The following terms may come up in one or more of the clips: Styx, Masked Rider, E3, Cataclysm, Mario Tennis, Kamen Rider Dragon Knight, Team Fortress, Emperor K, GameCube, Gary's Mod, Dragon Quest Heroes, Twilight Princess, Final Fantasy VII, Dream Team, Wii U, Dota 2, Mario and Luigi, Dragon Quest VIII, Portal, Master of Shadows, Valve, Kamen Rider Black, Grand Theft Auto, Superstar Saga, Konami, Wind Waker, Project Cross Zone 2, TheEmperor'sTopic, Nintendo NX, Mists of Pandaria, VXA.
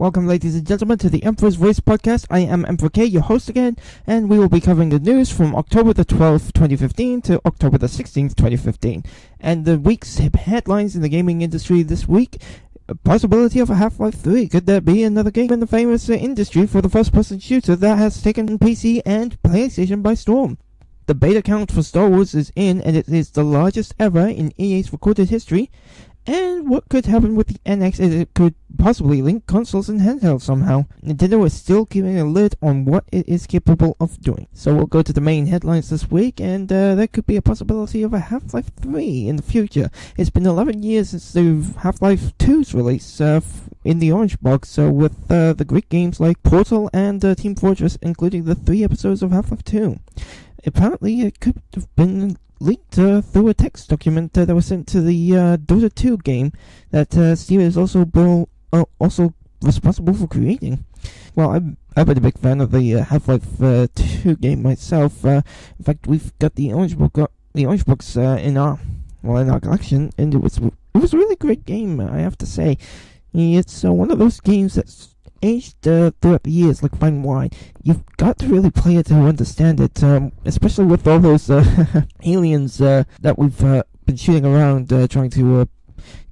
Welcome, ladies and gentlemen, to the Emperor's Voice Podcast. I am Emperor K, your host again, and we will be covering the news from October the 12th, 2015 to October the 16th, 2015. And the week's headlines in the gaming industry this week, a possibility of a Half-Life 3. Could there be another game in the famous industry for the first-person shooter that has taken PC and PlayStation by storm? The beta count for Star Wars is in, and it is the largest ever in EA's recorded history. And what could happen with the NX is it could possibly link consoles and handhelds somehow. Nintendo is still keeping a lid on what it is capable of doing. So we'll go to the main headlines this week, and there could be a possibility of a Half-Life 3 in the future. It's been 11 years since the Half-Life 2's release in the Orange Box, so with the Greek games like Portal and Team Fortress, including the 3 episodes of Half-Life 2. Apparently, it could have been leaked through a text document that was sent to the Dota 2 game that Steam is also responsible for creating. Well, I've been a big fan of the Half-Life 2 game myself. In fact, we've got the Orange Box in our collection, and it was a really great game, I have to say. It's one of those games that's aged throughout the years like fine wine. You've got to really play it to understand it, especially with all those aliens that we've been shooting around trying to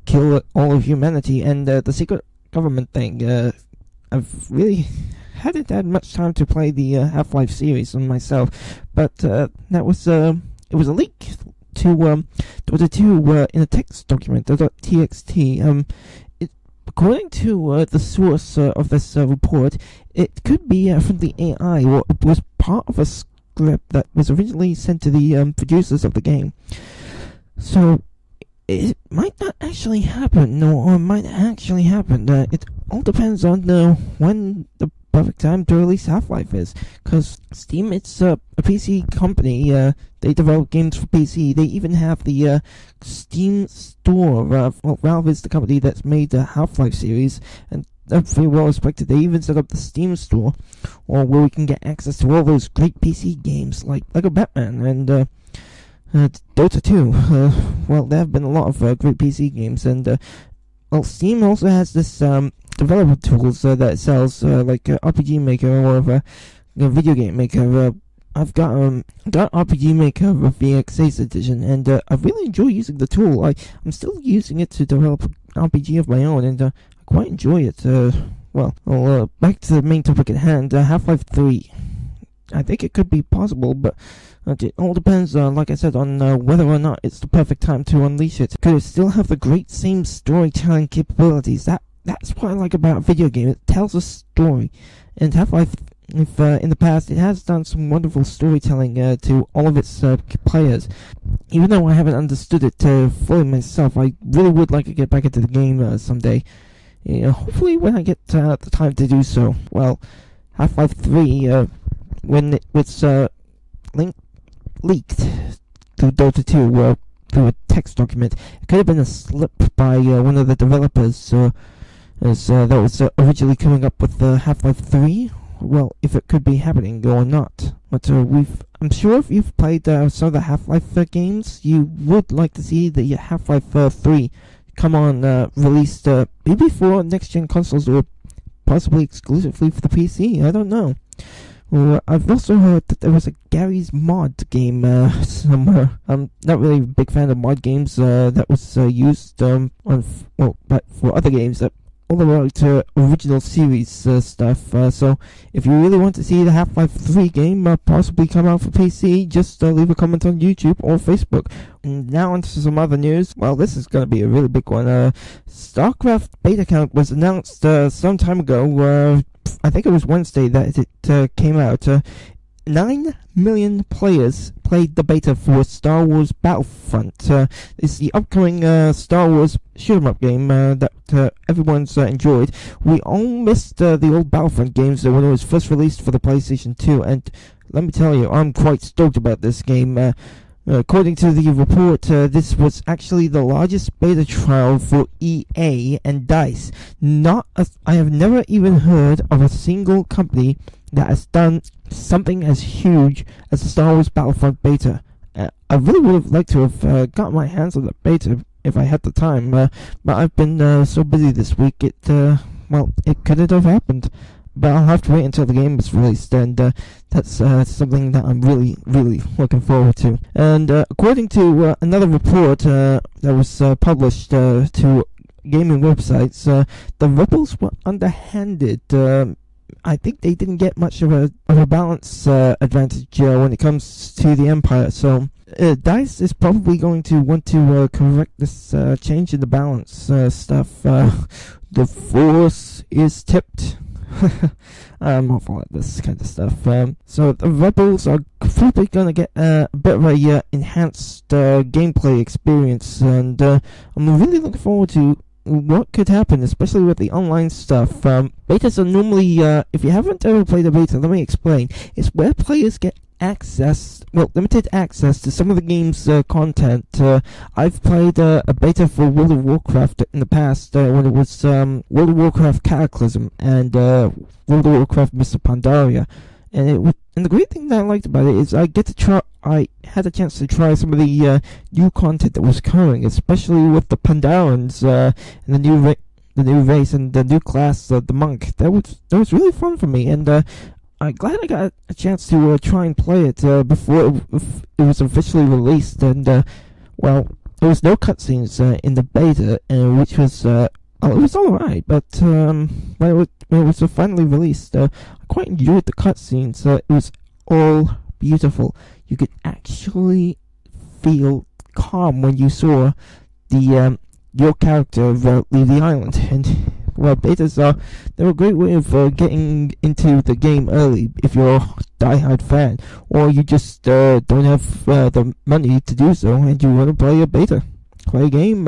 kill all of humanity, and the secret government thing. I've really hadn't had much time to play the Half-Life series on myself, but it was a leak to Dota 2 in a text document, .txt. According to the source of this report, it could be from the AI, or it was part of a script that was originally sent to the producers of the game. So, it might not actually happen, or it might actually happen. It all depends on when the perfect time to release Half-Life is, because Steam, it's a PC company. They develop games for PC. They even have the Steam store. Valve is the company that's made the Half-Life series, and they're very well respected. They even set up the Steam store, or where we can get access to all those great PC games like LEGO Batman and Dota 2. Well, there have been a lot of great PC games, and well, Steam also has this developer tools that sells like RPG Maker or Video Game Maker. I've got RPG Maker VXA's edition, and I really enjoy using the tool. I'm still using it to develop an RPG of my own, and I quite enjoy it. Well, back to the main topic at hand, Half-Life 3. I think it could be possible, but it all depends, like I said, on whether or not it's the perfect time to unleash it. Could it still have the great same storytelling capabilities? That's what I like about a video game. It tells a story. And Half-Life, if, in the past, it has done some wonderful storytelling to all of its players. Even though I haven't understood it fully myself, I really would like to get back into the game someday. You know, hopefully when I get the time to do so. Well, Half-Life 3, when it was leaked through Dota 2 through a text document, it could have been a slip by one of the developers that was originally coming up with Half-Life 3. Well, if it could be happening or not. But I'm sure if you've played some of the Half-Life games, you would like to see the Half-Life 3 come on released maybe for next-gen consoles, or possibly exclusively for the PC. I don't know. Well, I've also heard that there was a Gary's Mod game somewhere. I'm not really a big fan of mod games that was used but for other games that all the way to original series stuff. So if you really want to see the Half-Life 3 game possibly come out for PC, just leave a comment on YouTube or Facebook. And now onto some other news. Well, this is going to be a really big one. StarCraft beta count was announced some time ago. I think it was Wednesday that it came out. 9 million players played the beta for Star Wars Battlefront. It's the upcoming Star Wars shoot-em-up game that everyone's enjoyed. We all missed the old Battlefront games when it was first released for the PlayStation 2, and let me tell you, I'm quite stoked about this game. According to the report, this was actually the largest beta trial for EA and DICE. I have never even heard of a single company that has done something as huge as the Star Wars Battlefront beta. I really would have liked to have got my hands on the beta if I had the time, but I've been so busy this week, it well, it couldn't have happened. But I'll have to wait until the game is released, and that's something that I'm really, really looking forward to. And according to another report that was published to gaming websites, the Rebels were underhanded. I think they didn't get much of a balance advantage when it comes to the Empire, so DICE is probably going to want to correct this change in the balance stuff. The Force is tipped. I'm awful at this kind of stuff. So the Rebels are probably going to get a bit of a enhanced gameplay experience, and I'm really looking forward to what could happen, especially with the online stuff. Betas are normally, if you haven't ever played a beta, let me explain. It's where players get access, well, limited access to some of the game's content. I've played a beta for World of Warcraft in the past when it was World of Warcraft Cataclysm and World of Warcraft Mists of Pandaria. And the great thing that I liked about it is I had a chance to try some of the new content that was coming, especially with the Pandarians and the new race and the new class, the monk. That was really fun for me, and I'm glad I got a chance to try and play it before it was officially released. And well, there was no cutscenes in the beta, which was it was alright, but when it was finally released, I quite enjoyed the cutscenes. It was all beautiful. You could actually feel calm when you saw the your character leave the island. And well, betas they're a great way of getting into the game early if you're a diehard fan, or you just don't have the money to do so, and you want to play a beta, play a game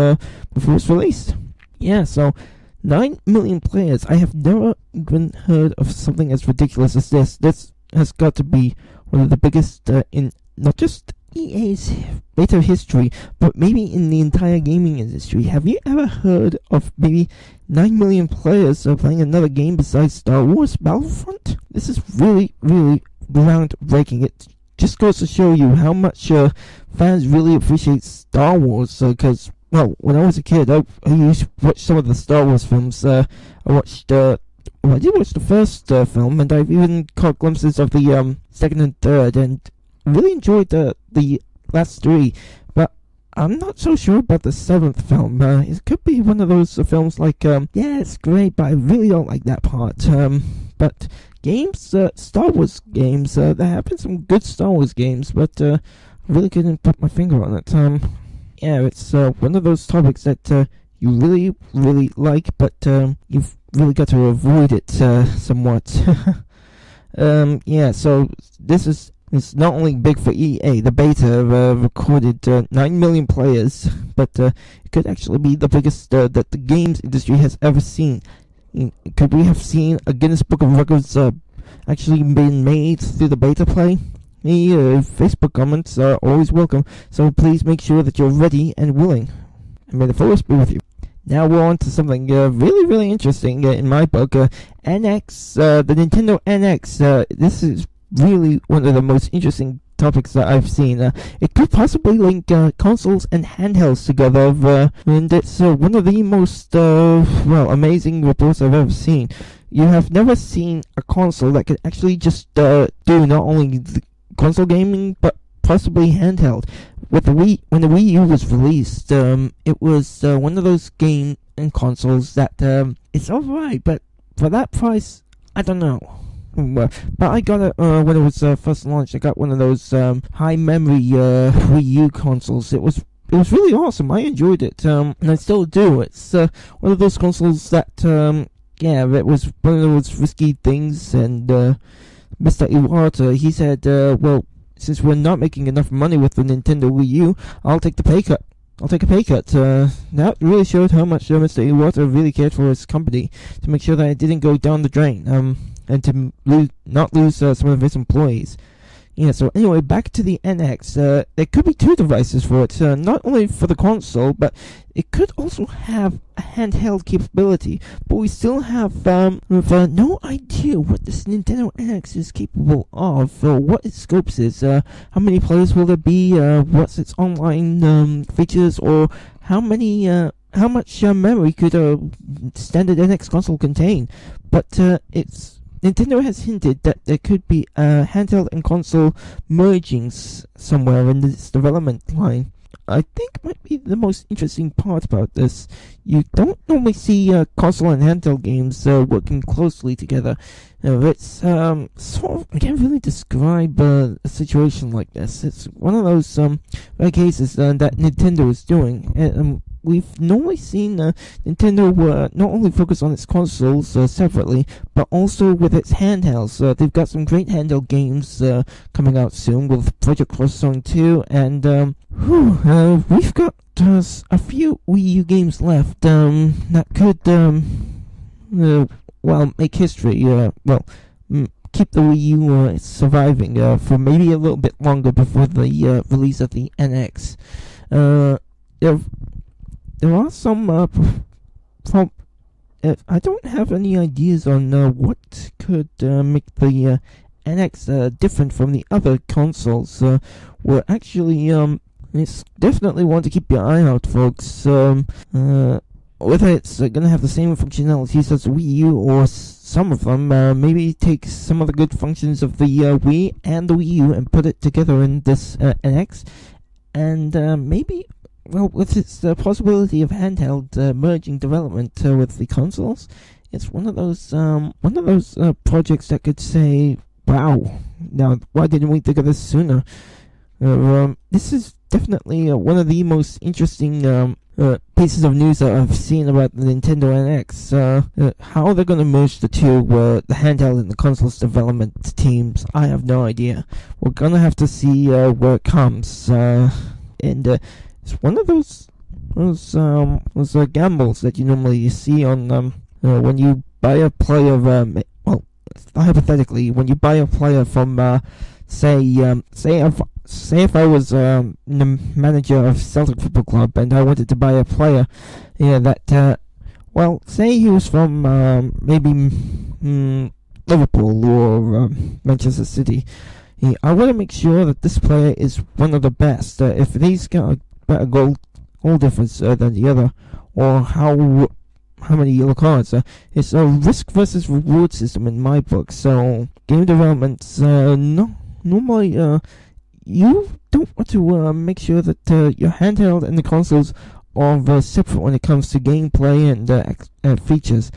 before it's released. Yeah, so 9 million players. I have never even heard of something as ridiculous as this. This has got to be one of the biggest in not just EA's beta history, but maybe in the entire gaming industry. Have you ever heard of maybe 9 million players playing another game besides Star Wars Battlefront? This is really, really groundbreaking. It just goes to show you how much fans really appreciate Star Wars, because, well, when I was a kid, I used to watch some of the Star Wars films. I did watch the first film, and I've even caught glimpses of the second and third, and really enjoyed the last three. But I'm not so sure about the seventh film. It could be one of those films like, yeah, it's great, but I really don't like that part. But games, Star Wars games, there have been some good Star Wars games, but I really couldn't put my finger on it. Yeah, it's one of those topics that you really, really like, but you've really got to avoid it somewhat. Yeah, so it's not only big for EA, the beta recorded 9 million players, but it could actually be the biggest that the games industry has ever seen. Could we have seen a Guinness Book of Records actually been made through the beta play? Facebook comments are always welcome, so please make sure that you're ready and willing. And may the force be with you. Now we're on to something really, really interesting in my book. NX, the Nintendo NX. This is really one of the most interesting topics that I've seen. It could possibly link consoles and handhelds together, and it's one of the most amazing reports I've ever seen. You have never seen a console that can actually just do not only the console gaming, but possibly handheld. With the Wii, when the Wii U was released, it was one of those game and consoles that it's alright, but for that price, I don't know. But I got it when it was first launched. I got one of those high memory Wii U consoles. It was really awesome. I enjoyed it, and I still do. It's one of those consoles that yeah, it was one of those risky things, and Mr. Iwata, he said, well, since we're not making enough money with the Nintendo Wii U, I'll take a pay cut. That really showed how much Mr. Iwata really cared for his company, to make sure that it didn't go down the drain, and to not lose some of his employees. Yeah, so anyway, back to the NX. There could be two devices for it, not only for the console, but it could also have a handheld capability. But we still have no idea what this Nintendo NX is capable of, what its scopes is, how many players will there be, what's its online features, or how many how much memory could a standard NX console contain, but Nintendo has hinted that there could be handheld and console mergings somewhere in this development line. I think might be the most interesting part about this. You don't normally see console and handheld games working closely together. It's sort of, I can't really describe a situation like this. It's one of those rare cases that Nintendo is doing. And, we've normally seen Nintendo not only focus on its consoles separately, but also with its handhelds. They've got some great handheld games coming out soon with Project Cross Zone 2, and we've got a few Wii U games left that could, well, make history. Well, keep the Wii U surviving for maybe a little bit longer before the release of the NX. There are some, I don't have any ideas on what could make the NX different from the other consoles. We're actually, it's definitely one to keep your eye out, folks. Whether it's going to have the same functionalities as Wii U or some of them, maybe take some of the good functions of the Wii and the Wii U and put it together in this NX, and maybe... Well, with its possibility of handheld merging development with the consoles, it's one of those projects that could say, "Wow, now why didn't we think of this sooner?" This is definitely one of the most interesting pieces of news that I've seen about the Nintendo NX. How they're going to merge the two, the handheld and the consoles development teams, I have no idea. We're going to have to see where it comes, and. It's one of those gambles that you normally see on when you buy a player. Well, hypothetically, when you buy a player from say if I was the manager of Celtic Football Club and I wanted to buy a player, that well, say he was from maybe Liverpool or Manchester City. I want to make sure that this player is one of the best. If he's got a better goal difference than the other, or how many yellow cards, it's a risk versus reward system in my book. So game developments, normally you don't want to make sure that your handheld and the consoles are separate when it comes to gameplay and features.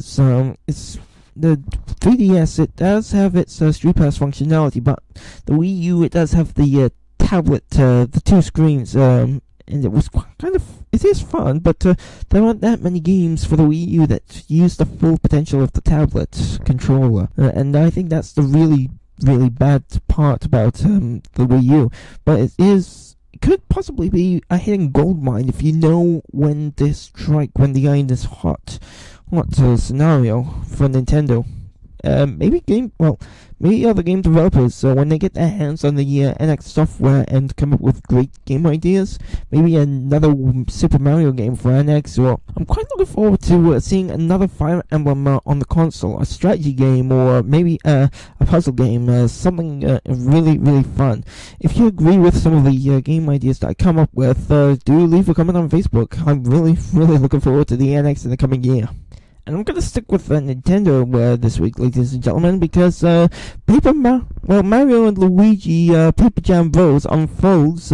So it's. The 3DS, it does have its Street Pass functionality, but the Wii U, it does have the tablet, the two screens, and it was kind of, it is fun, but there aren't that many games for the Wii U that use the full potential of the tablet controller, and I think that's the really, really bad part about the Wii U, but it is... Could possibly be a hidden goldmine if you know when to strike when the iron is hot. What scenario for Nintendo? Maybe other game developers. When they get their hands on the NX software and come up with great game ideas, maybe another Super Mario game for NX. Or I'm quite looking forward to seeing another Fire Emblem on the console, a strategy game, or maybe a puzzle game. Something really, really fun. If you agree with some of the game ideas that I come up with, do leave a comment on Facebook. I'm really, really looking forward to the NX in the coming year. And I'm going to stick with Nintendo this week, ladies and gentlemen, because Mario and Luigi Paper Jam Bros unfolds.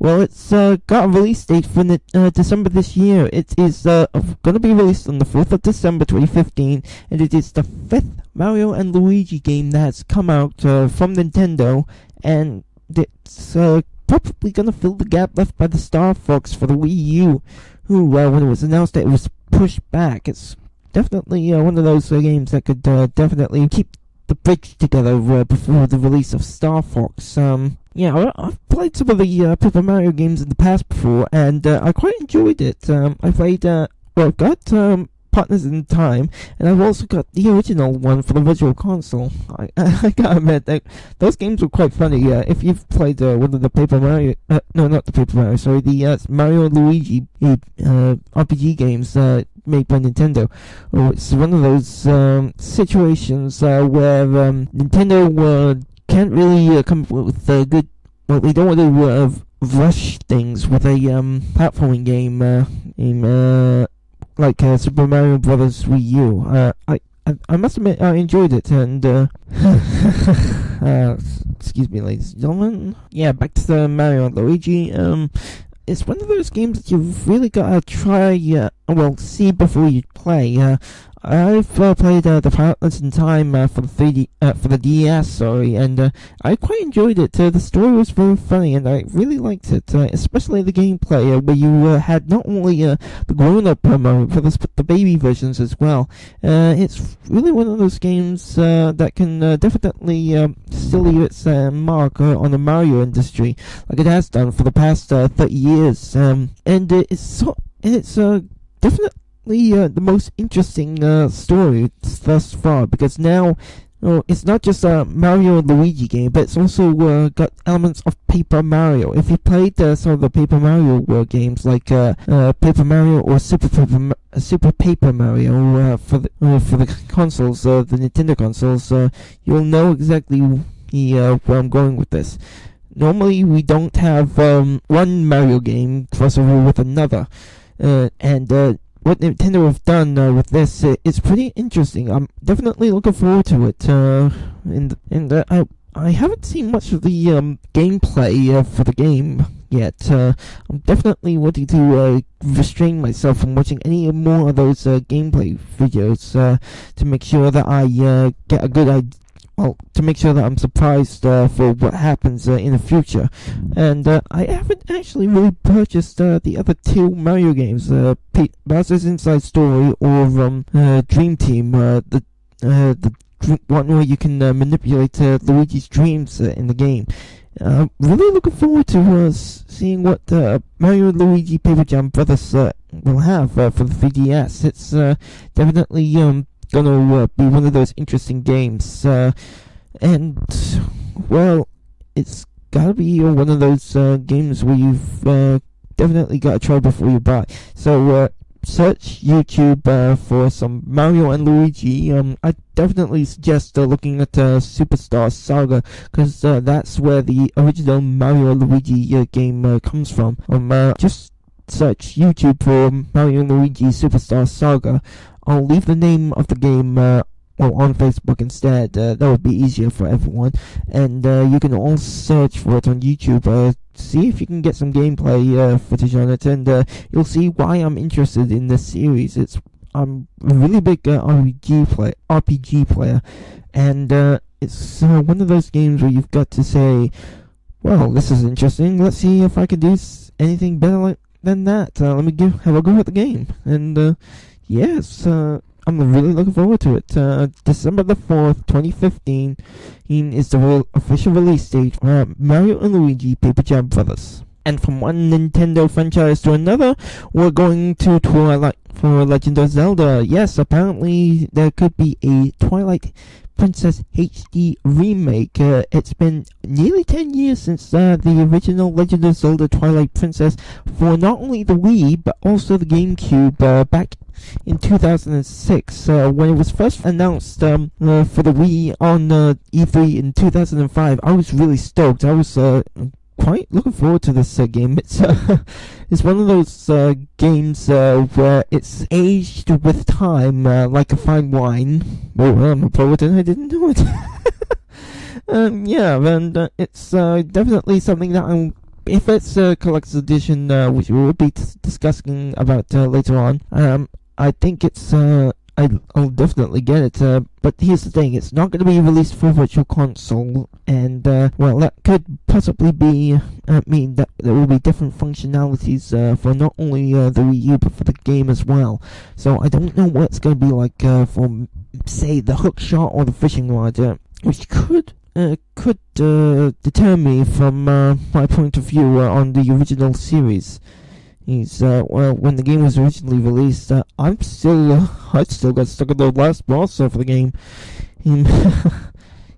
It's got a release date for December this year. It is going to be released on the 4th of December 2015, and it is the 5th Mario and Luigi game that's come out from Nintendo, and it's probably going to fill the gap left by the Star Fox for the Wii U, who, when it was announced that it was pushed back, it's... Definitely one of those games that could definitely keep the bridge together before the release of Star Fox. I've played some of the Paper Mario games in the past before, and I quite enjoyed it. I played, I've got Partners in Time, and I've also got the original one for the Virtual Console. I gotta admit, those games were quite funny. If you've played one of the Paper Mario, the Mario and Luigi RPG games, made by Nintendo. It's one of those situations where Nintendo can't really come up with good... Well, they don't want to rush things with a platforming game like Super Mario Brothers Wii U. I must admit I enjoyed it, and excuse me, ladies and gentlemen. Yeah, back to the Mario and Luigi. It's one of those games that you've really got to try, well, see before you play. I've played the Pirates in Time for the DS, sorry, and I quite enjoyed it. The story was very funny, and I really liked it, especially the gameplay, where you had not only the grown-up mode for this, but the baby versions as well. It's really one of those games that can definitely still leave its mark on the Mario industry, like it has done for the past 30 years. And it's definitely the most interesting story thus far, because now it's not just a Mario and Luigi game, but it's also got elements of Paper Mario. If you played some of the Paper Mario games, like Paper Mario or Super Paper Mario for the consoles, the Nintendo consoles, you'll know exactly where I'm going with this. Normally, we don't have one Mario game crossover with another, and what Nintendo have done with this, it's pretty interesting. I'm definitely looking forward to it. I haven't seen much of the gameplay for the game yet. I'm definitely wanting to restrain myself from watching any more of those gameplay videos to make sure that I get a good idea. Well, to make sure that I'm surprised for what happens in the future. And I haven't actually really purchased the other two Mario games, Bowser's Inside Story or Dream Team, the one where you can manipulate Luigi's dreams in the game. I'm really looking forward to seeing what Mario & Luigi Paper Jam Brothers will have for the 3DS. It's definitely gonna be one of those interesting games, and well, it's gotta be one of those games where you've definitely gotta try before you buy. So search YouTube for some Mario and Luigi. I definitely suggest looking at Superstar Saga, because that's where the original Mario and Luigi game comes from. Just search YouTube for Mario and Luigi Superstar Saga. I'll leave the name of the game on Facebook instead. That would be easier for everyone. And you can all search for it on YouTube. See if you can get some gameplay footage on it, and you'll see why I'm interested in this series. I'm a really big RPG player, and it's one of those games where you've got to say, "Well, this is interesting. Let's see if I can do anything better than that. Let me have a go at the game." And yes, I'm really looking forward to it. December the 4th, 2015 is the official release date for Mario and Luigi Paper Jam Brothers. And from one Nintendo franchise to another, we're going to Twilight for Legend of Zelda. Yes, apparently there could be a Twilight Princess HD remake. It's been nearly 10 years since the original Legend of Zelda Twilight Princess for not only the Wii, but also the GameCube back in 2006, when it was first announced for the Wii on E3 in 2005. I was really stoked. I was quite looking forward to this game. It's it's one of those games where it's aged with time, like a fine wine. Oh, well, I'm a poet and I didn't know it. Yeah, and it's definitely something that I'm. If it's a collector's edition, which we will be discussing about later on, I think it's I'll definitely get it, but here's the thing, it's not going to be released for Virtual Console, and well, that could possibly be, mean that there will be different functionalities for not only the Wii U, but for the game as well. So I don't know what it's going to be like for, say, the hook shot or the fishing rod, which could deter me from my point of view on the original series. Well, when the game was originally released, I still got stuck at the last boss for the game.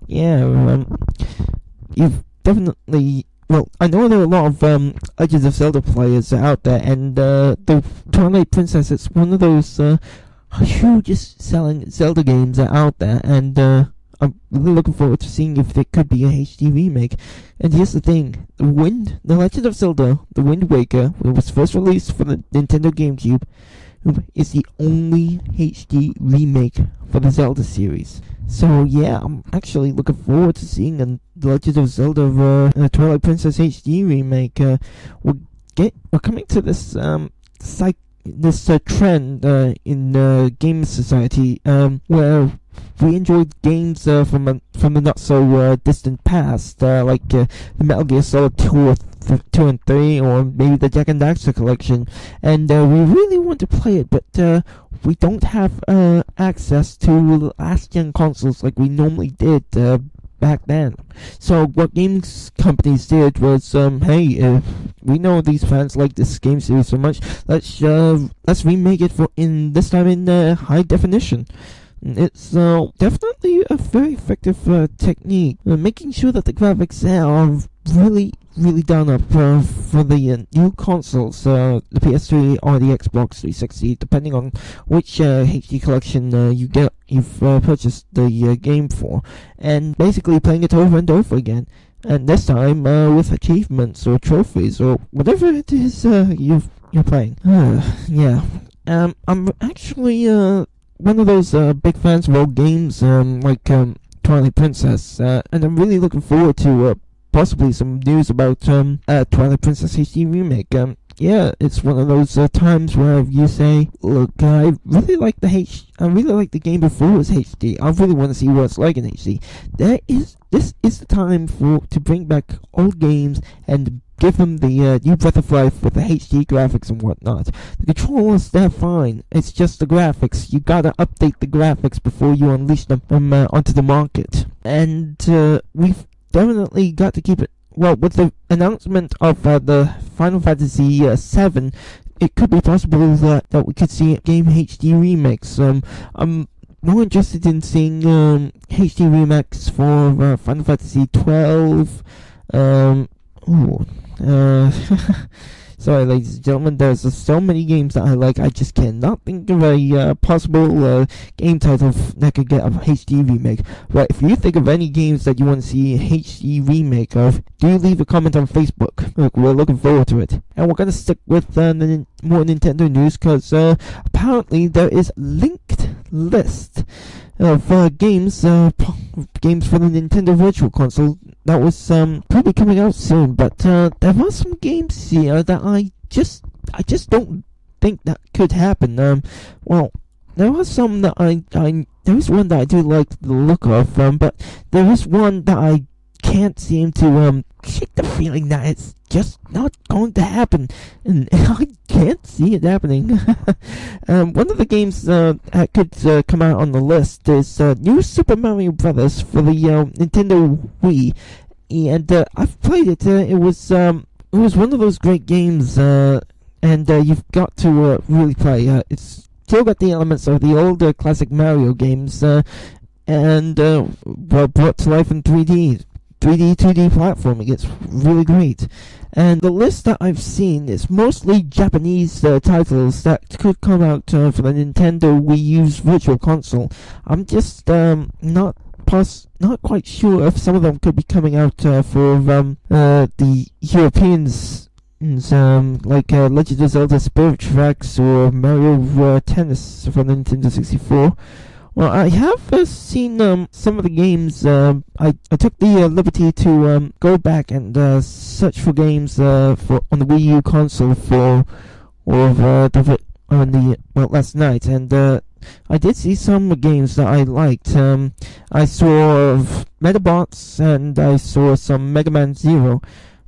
Yeah, you've definitely. Well, I know there are a lot of Legend of Zelda players out there, and the Twilight Princess. It's one of those hugest selling Zelda games out there, and I'm really looking forward to seeing if there could be a HD remake. And here's the thing, The Legend of Zelda, The Wind Waker, when it was first released for the Nintendo GameCube, is the only HD remake for the Zelda series. So yeah, I'm actually looking forward to seeing a Legend of Zelda Twilight Princess HD remake. We're coming to this trend in game society where we enjoyed games from the not so distant past, like the Metal Gear Solid 2 and 3, or maybe the Jak and Daxter collection, and we really want to play it, but we don't have access to last-gen consoles like we normally did back then. So what games companies did was, hey, we know these fans like this game series so much, let's remake it this time in high definition. It's definitely a very effective technique, making sure that the graphics are really done up for the new consoles, the PS3 or the Xbox 360, depending on which HD collection you've purchased the game for, and basically playing it over and over again, and this time with achievements or trophies or whatever it is you're playing. Yeah, I'm actually one of those big fans of old games like Twilight Princess, and I'm really looking forward to possibly some news about Twilight Princess HD remake. Yeah, it's one of those times where you say, look, I really like the game before it was HD. I really want to see what it's like in HD. This is the time to bring back old games and give them the new breath of life with the HD graphics and whatnot. The controllers, they're fine. It's just the graphics. You gotta update the graphics before you unleash them onto the market. And we've definitely got to keep it. Well, with the announcement of the Final Fantasy VII, it could be possible that we could see game HD remakes. I'm more interested in seeing HD remakes for Final Fantasy XII. Sorry, ladies and gentlemen, there's so many games that I like, I just cannot think of a possible game title that could get a HD remake. But if you think of any games that you want to see a HD remake of, do leave a comment on Facebook. Look, we're looking forward to it. And we're going to stick with more Nintendo news, because apparently there is a linked list of games for the Nintendo Virtual Console that was probably coming out soon, but there were some games here that I just don't think that could happen. Well, there are some that there is one that I do like the look of, but there is one that I can't seem to shake the feeling that it's just not going to happen, and I can't see it happening. One of the games that could come out on the list is New Super Mario Brothers for the Nintendo Wii, and I've played it. It was one of those great games, and you've got to really play. It's still got the elements of the older classic Mario games, and well, brought to life in 3D, 2D platforming. It's really great. And the list that I've seen is mostly Japanese titles that could come out for the Nintendo Wii U's Virtual Console. I'm just not quite sure if some of them could be coming out for the Europeans, like Legend of Zelda Spirit Tracks or Mario Tennis for the Nintendo 64. Well, I have seen some of the games. I took the liberty to go back and search for games on the Wii U console last night, and I did see some games that I liked. I saw Metabots, and I saw some Mega Man 0.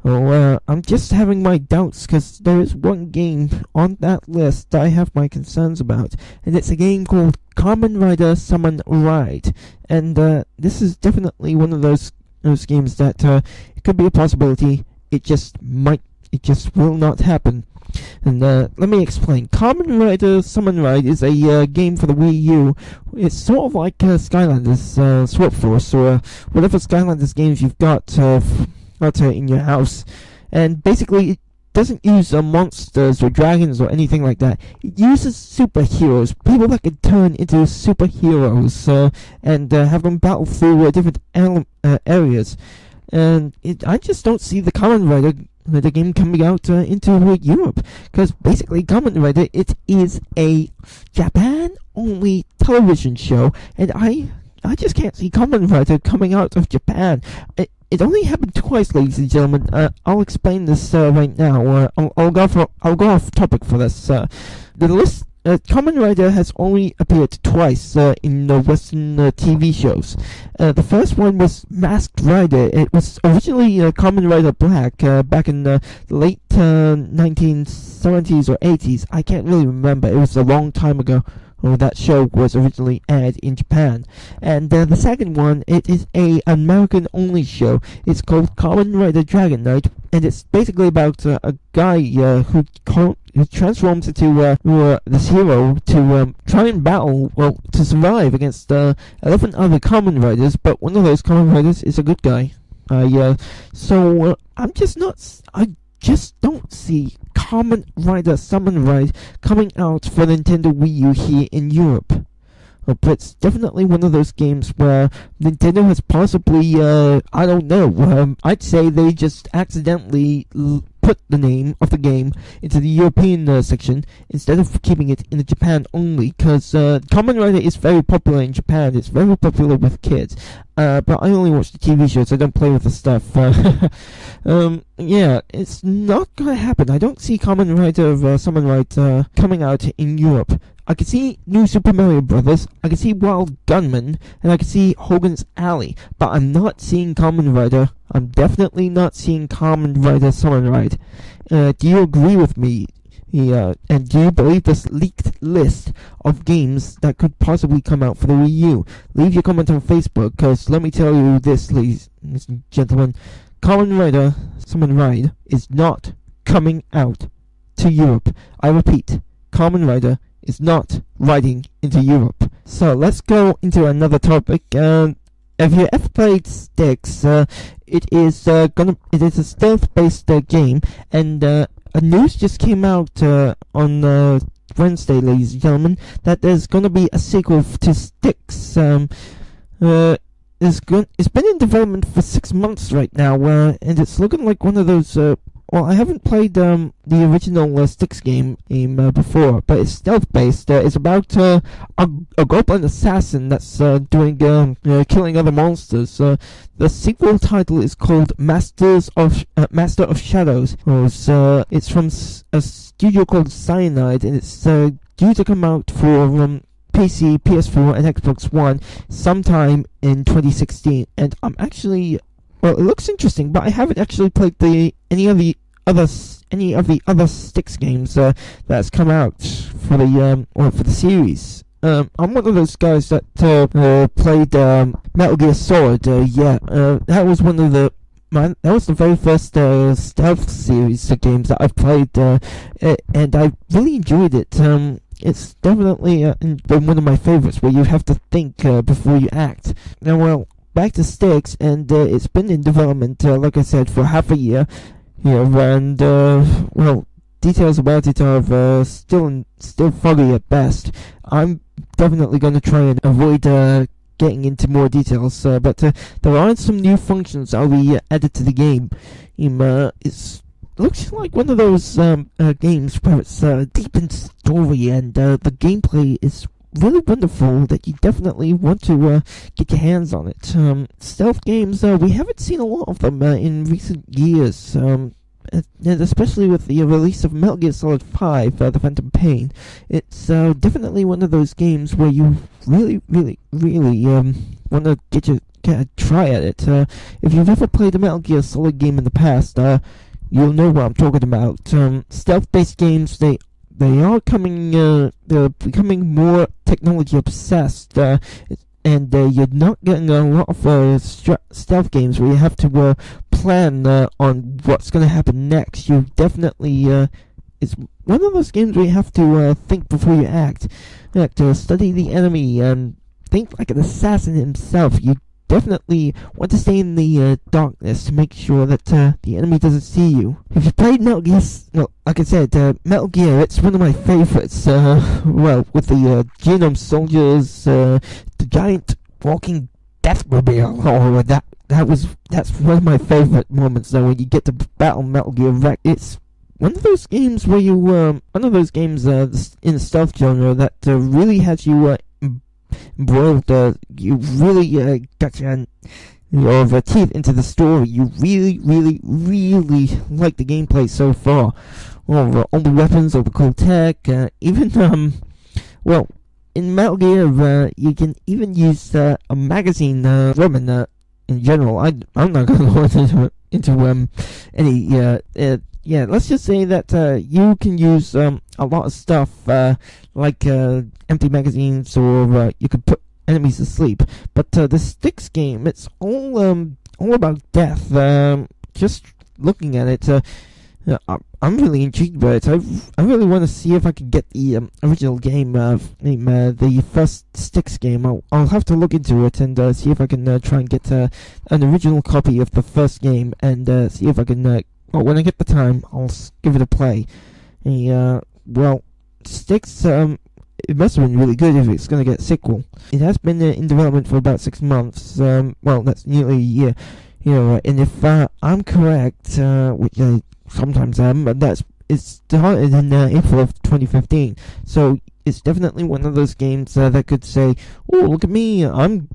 I'm just having my doubts, because there is one game on that list that I have my concerns about, and it's a game called Kamen Rider Summon Ride, and this is definitely one of those games that it could be a possibility. It just will not happen. And let me explain. Kamen Rider Summon Ride is a game for the Wii U. It's sort of like Skylanders Swap Force, or whatever Skylanders games you've got in your house, and basically doesn't use monsters or dragons or anything like that. It uses superheroes, people that can turn into superheroes and have them battle through different areas. And I just don't see the Kamen Rider the game coming out into Europe, because basically Kamen Rider, it is a Japan-only television show, and I just can't see Kamen Rider coming out of Japan. It only happened twice, ladies and gentlemen. I'll explain this right now. I'll go off topic for this. Kamen Rider has only appeared twice in Western TV shows. The first one was Masked Rider. It was originally Kamen Rider Black back in the late 1970s or 80s. I can't really remember. It was a long time ago. Well, that show was originally aired in Japan. And the second one, it is an American-only show. It's called Kamen Rider Dragon Knight, and it's basically about a guy who transforms into this hero to try and battle, well, to survive against 11 other Kamen Riders, but one of those Kamen Riders is a good guy. So I just don't see Kamen Rider Summon Ride coming out for Nintendo Wii U here in Europe. But it's definitely one of those games where Nintendo has possibly, I don't know, I'd say they just accidentally put the name of the game into the European section instead of keeping it in Japan only, because Kamen Rider is very popular in Japan. It's very popular with kids, but I only watch the TV shows. I don't play with the stuff. Yeah, it's not gonna happen. I don't see Kamen Rider Summon Ride coming out in Europe. I can see New Super Mario Brothers, I can see Wild Gunman, and I can see Hogan's Alley, but I'm not seeing Kamen Rider. I'm definitely not seeing Kamen Rider Summon Ride. Do you agree with me? Yeah, and do you believe this leaked list of games that could possibly come out for the Wii U? Leave your comment on Facebook, because let me tell you this, ladies and gentlemen, Kamen Rider Summon Ride is not coming out to Europe. I repeat, Kamen Rider is not riding into Europe. So let's go into another topic. If you ever played Styx, it is a stealth-based game, and a news just came out on Wednesday, ladies and gentlemen, that there's going to be a sequel to Styx. It's been in development for 6 months right now, and it's looking like one of those. Well, I haven't played the original Styx game before, but it's stealth-based. It's about a goblin assassin that's doing killing other monsters. The sequel title is called Master of Shadows. It's from a studio called Cyanide, and it's due to come out for PC, PS4, and Xbox One sometime in 2016. And I'm actually... Well, it looks interesting, but I haven't actually played any of the other Styx games that's come out for the for the series. I'm one of those guys that played Metal Gear Solid. That was one of the that was the very first stealth series of games that I've played, and I really enjoyed it. It's definitely been one of my favorites, where you have to think before you act. Now, well, back to Styx, and it's been in development, like I said, for half a year. And well, details about it are still foggy at best. I'm definitely going to try and avoid getting into more details, but there are some new functions that we added to the game. It looks like one of those games where it's deep in story, and the gameplay is really wonderful, that you definitely want to get your hands on it. Stealth games, we haven't seen a lot of them in recent years, and especially with the release of Metal Gear Solid V, The Phantom Pain. It's definitely one of those games where you really, really, really want to get a try at it. If you've ever played a Metal Gear Solid game in the past, you'll know what I'm talking about. Stealth-based games, they are coming, they're becoming more technology obsessed, and you're not getting a lot of stealth games where you have to plan on what's going to happen next. You definitely, it's one of those games where you have to think before you act. You have to study the enemy and think like an assassin himself. You definitely want to stay in the darkness to make sure that the enemy doesn't see you. If you played Metal Gear, no, like I said, Metal Gear, it's one of my favorites. Well, with the Genome Soldiers, the giant walking Deathmobile, or that's one of my favorite moments. Though, when you get to battle Metal Gear Rex, it's one of those games where you, one of those games in the stealth genre that really has you embroiled. You really got your teeth into the story. You really, really, really like the gameplay so far. All the weapons, all the cool tech, even well, in Metal Gear, you can even use a magazine. Woman, in general, I'm not going to go into any yeah, let's just say that you can use a lot of stuff, like empty magazines, or you could put enemies to sleep. But the Styx game, it's all about death. Just looking at it, I'm really intrigued by it. I really want to see if I can get the original game, the first Styx game. I'll have to look into it and see if I can try and get an original copy of the first game, and see if I can... well, when I get the time, I'll give it a play. And, well, Styx, it must have been really good if it's going to get a sequel. It has been in development for about 6 months. Well, that's nearly a year. You know, and if I'm correct, which I sometimes am, but it started in April of 2015. So it's definitely one of those games that could say, "Oh, look at me! I'm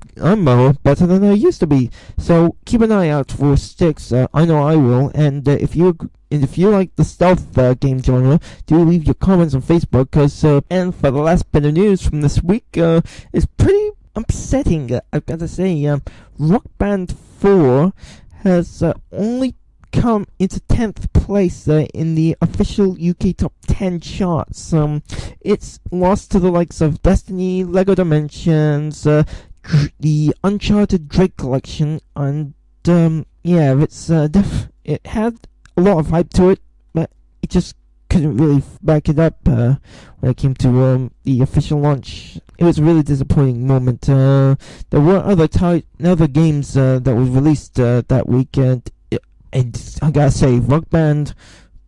better than I used to be." So keep an eye out for Styx. I know I will. And if you like the stealth game genre, do leave your comments on Facebook. Cause and for the last bit of news from this week, it's pretty upsetting. I've got to say, Rock Band 4 has only come into 10th place in the official UK Top 10 charts. It's lost to the likes of Destiny, LEGO Dimensions, the Uncharted Drake Collection, and yeah, it had a lot of hype to it, but it just couldn't really back it up when it came to the official launch. It was a really disappointing moment. There were other games that were released that weekend. And I gotta say, Rock Band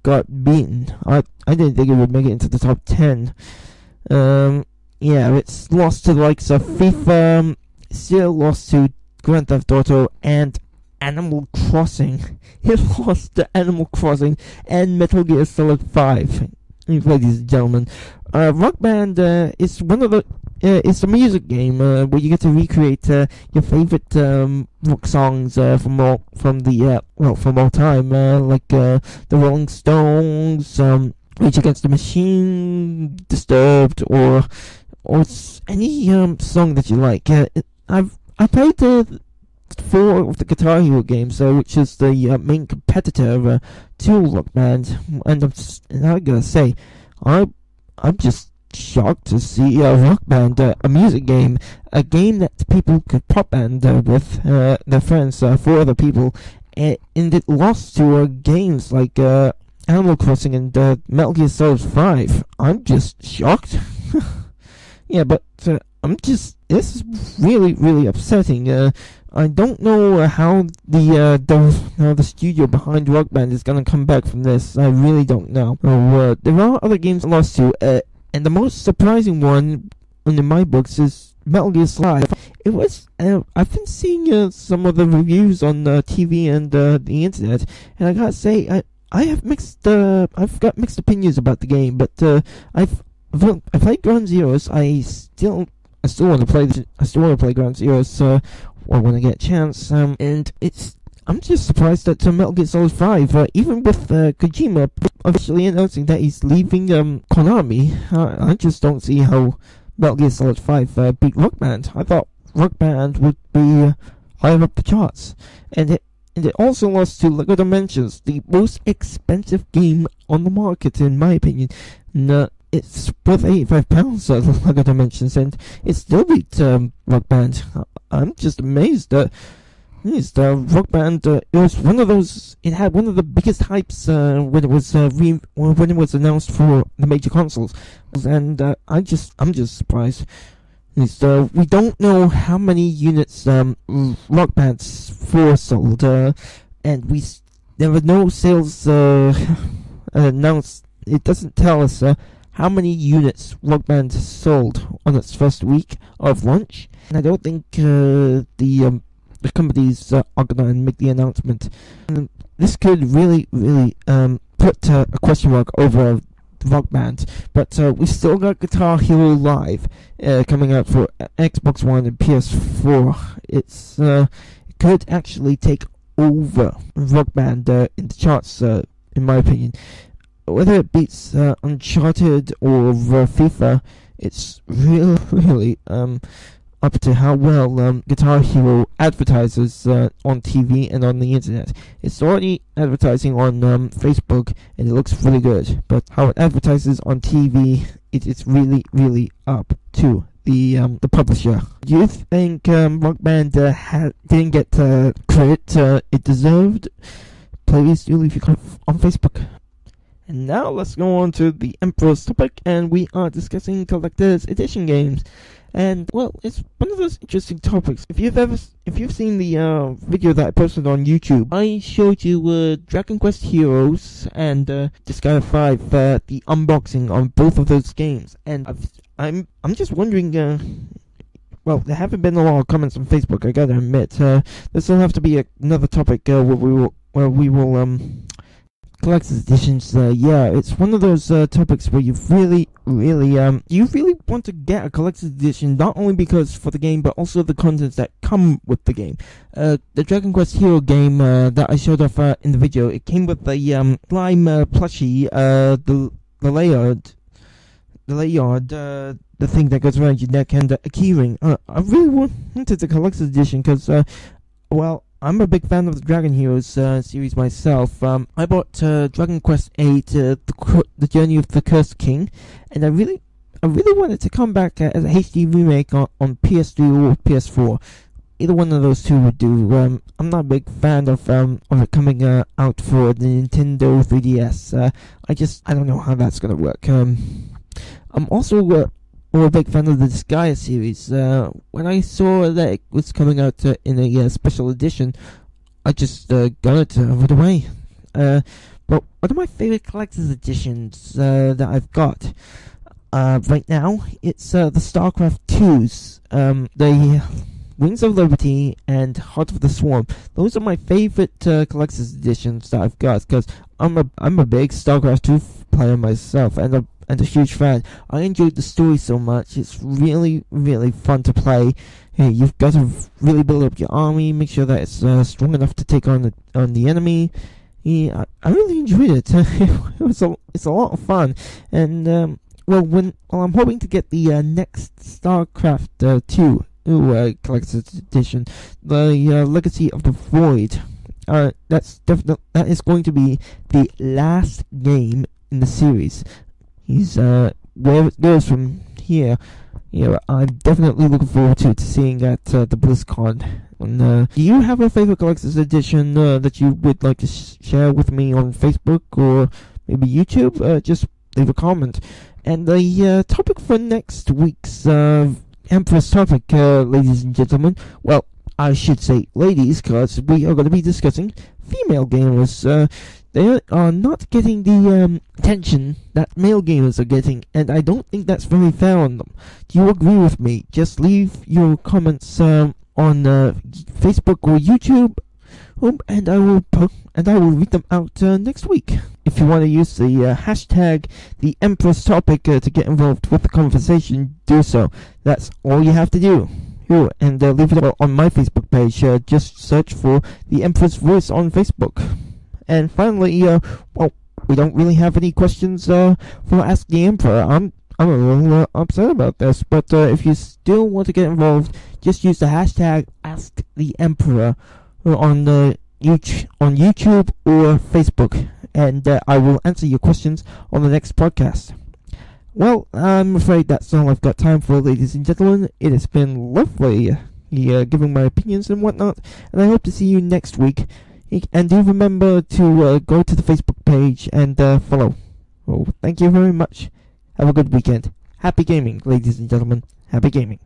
got beaten. I didn't think it would make it into the top 10. Yeah, it's lost to the likes of FIFA, still lost to Grand Theft Auto, and Animal Crossing. It lost to Animal Crossing and Metal Gear Solid V. Ladies and gentlemen, Rock Band is one of the... it's a music game where you get to recreate your favorite rock songs from all time, like the Rolling Stones, Rage Against the Machine, Disturbed, or any song that you like. I played four of the Guitar Hero games, which is the main competitor to Rock Band, and I gotta say, I'm just shocked to see Rock Band, a music game, a game that people could pop band with their friends, for other people, and it lost to games like Animal Crossing and Metal Gear Solid 5. I'm just shocked. Yeah, but this is really, really upsetting. I don't know how the studio behind Rock Band is gonna come back from this. I really don't know. There are other games lost to. And the most surprising one in my books is Metal Gear Solid. It was, I've been seeing some of the reviews on TV and the internet, and I gotta say, I've got mixed opinions about the game, but I played Ground Zeroes. I still want to play Ground Zeroes when I get a chance. And I'm just surprised that Metal Gear Solid 5, even with Kojima officially announcing that he's leaving Konami, I just don't see how Metal Gear Solid 5 beat Rock Band. I thought Rock Band would be higher up the charts. And it also lost to LEGO Dimensions, the most expensive game on the market, in my opinion. And, it's worth £85, LEGO Dimensions, and it still beat Rock Band. I'm just amazed that... Yes, the Rock Band. It was one of those. It had one of the biggest hypes when it was announced for the major consoles, and I'm just surprised. is we don't know how many units Rock Band 4 sold, and there were no sales announced. It doesn't tell us how many units Rock Band sold on its first week of launch. And I don't think the companies are going to make the announcement. And this could really, really put a question mark over Rock Band, but we still got Guitar Hero Live coming out for Xbox One and PS4. It could actually take over Rock Band in the charts, in my opinion. Whether it beats Uncharted or FIFA, it's really, really up to how well Guitar Hero advertises on TV and on the internet. It's already advertising on Facebook, and it looks really good. But how it advertises on TV, it's really, really up to the publisher. Do you think Rock Band didn't get credit it deserved? Please do leave your comment on Facebook. And now let's go on to the Emperor's topic, and we are discussing collector's edition games. And well, it's one of those interesting topics. If you've seen the video that I posted on YouTube, I showed you Dragon Quest Heroes and Disgaea 5, the unboxing on both of those games. And I'm just wondering. Well, there haven't been a lot of comments on Facebook, I gotta admit. This will have to be another topic where we will collector's editions. Yeah, it's one of those topics where you really want to get a collector's edition, not only because for the game, but also the contents that come with the game. The Dragon Quest Hero game that I showed off in the video, it came with the slime plushie, the layard, the thing that goes around your neck, and a keyring. I really wanted the collector's edition because, well, I'm a big fan of the Dragon Heroes series myself. I bought Dragon Quest VIII, the Journey of the Cursed King, and I really wanted to come back as a HD remake on PS3 or PS4. Either one of those two would do. I'm not a big fan of it coming out for the Nintendo 3DS. I don't know how that's gonna work. I'm also a big fan of the Disgaea series. When I saw that it was coming out in a special edition, I just got it right away. But one of my favorite collector's editions that I've got right now, it's the StarCraft 2s, the Wings of Liberty and Heart of the Swarm. Those are my favorite collector's editions that I've got, because I'm a big StarCraft 2 player myself, and a huge fan. I enjoyed the story so much. It's really, really fun to play. You've got to really build up your army, make sure that it's strong enough to take on the enemy. Yeah, I really enjoyed it. It's a lot of fun. And well, I'm hoping to get the next StarCraft 2 collector's edition, the Legacy of the Void. That's definitely going to be the last game in the series. Where it goes from here, I'm definitely looking forward to seeing at the BlizzCon. And, do you have a favorite collector's edition that you would like to share with me on Facebook or maybe YouTube? Just leave a comment. And the topic for next week's Empress topic, ladies and gentlemen. Well, I should say ladies, because we are going to be discussing female gamers. They are not getting the attention that male gamers are getting, and I don't think that's very fair on them. Do you agree with me? Just leave your comments on Facebook or YouTube, and I will read them out next week. If you want to use the hashtag the Empress topic to get involved with the conversation, do so. That's all you have to do. And leave it on my Facebook page. Just search for the Empress Voice on Facebook. And finally, well, we don't really have any questions for Ask the Emperor. I'm a little upset about this, but if you still want to get involved, just use the hashtag Ask the Emperor on YouTube or Facebook, and I will answer your questions on the next podcast. Well, I'm afraid that's all I've got time for, ladies and gentlemen. It has been lovely giving my opinions and whatnot, and I hope to see you next week. And do remember to go to the Facebook page and follow. Oh, thank you very much. Have a good weekend. Happy gaming, ladies and gentlemen. Happy gaming.